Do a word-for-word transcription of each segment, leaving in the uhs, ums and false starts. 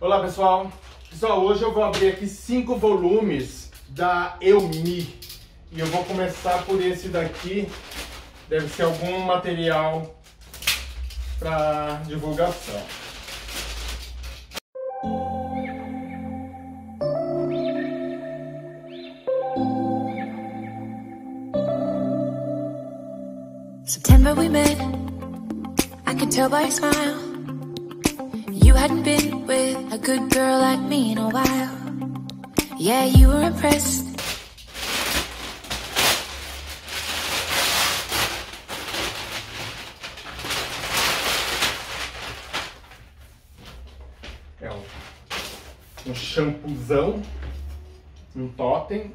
Olá pessoal, pessoal, hoje eu vou abrir aqui cinco volumes da Eu Mi e eu vou começar por esse daqui, deve ser algum material para divulgação. September we met, I could tell by your smile. You hadn't been with a good girl like me in a while. Yeah, you were impressed. É um, um shampoozão, um totem.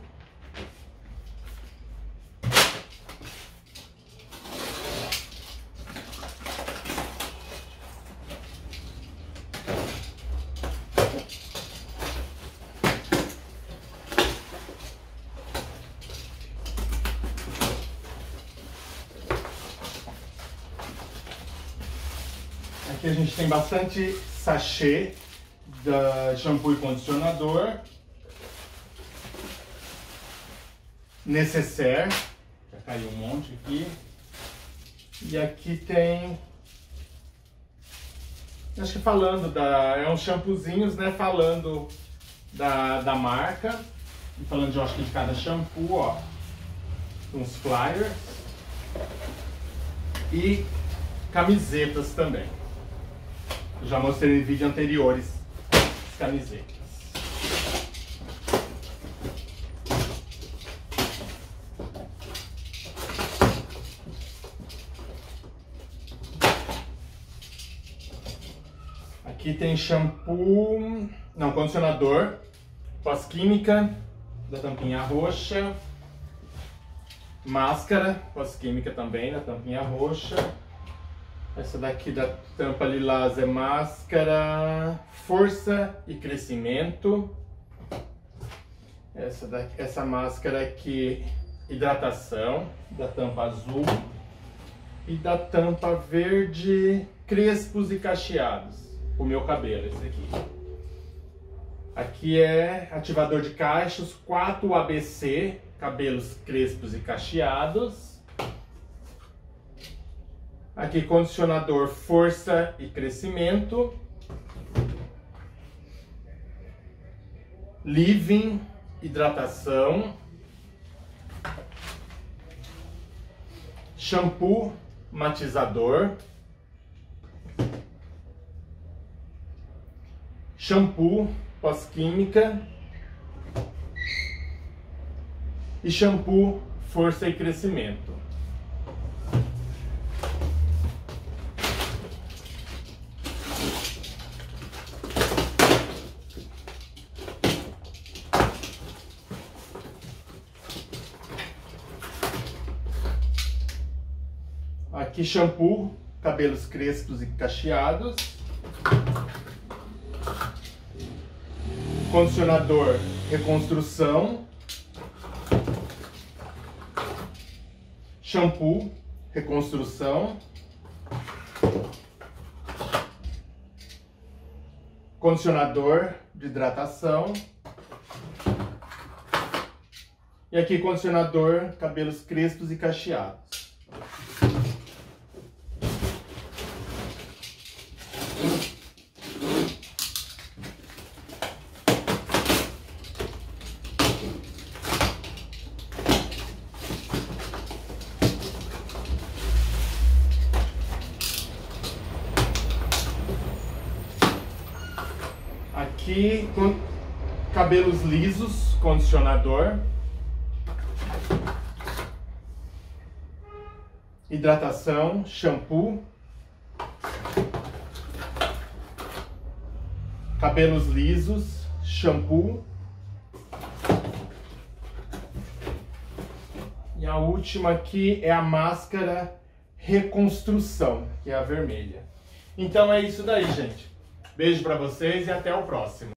Aqui a gente tem bastante sachê de shampoo e condicionador. Necessaire, já caiu um monte aqui. E aqui tem... Acho que falando da... É uns shampoozinhos, né? Falando da, da marca. E falando de, eu acho que de cada shampoo, ó. Uns flyers. E camisetas também. Eu já mostrei em vídeos anteriores as camisetas. Aqui tem shampoo, não, condicionador pós-química da tampinha roxa, máscara pós-química também da tampinha roxa. Essa daqui da tampa lilás é máscara, força e crescimento. Essa, daqui, essa máscara aqui, hidratação, da tampa azul. E da tampa verde, crespos e cacheados. O meu cabelo, esse aqui. Aqui é ativador de cachos, quatro A B C, cabelos crespos e cacheados. Aqui, condicionador, força e crescimento. Living, hidratação. Shampoo, matizador. Shampoo, pós-química. E shampoo, força e crescimento. Aqui shampoo, cabelos crespos e cacheados. Condicionador, reconstrução. Shampoo, reconstrução. Condicionador de hidratação. E aqui condicionador, cabelos crespos e cacheados. Aqui, com cabelos lisos, condicionador, hidratação, shampoo, cabelos lisos, shampoo, e a última aqui é a máscara reconstrução, que é a vermelha. Então é isso daí, gente. Beijo pra vocês e até o próximo.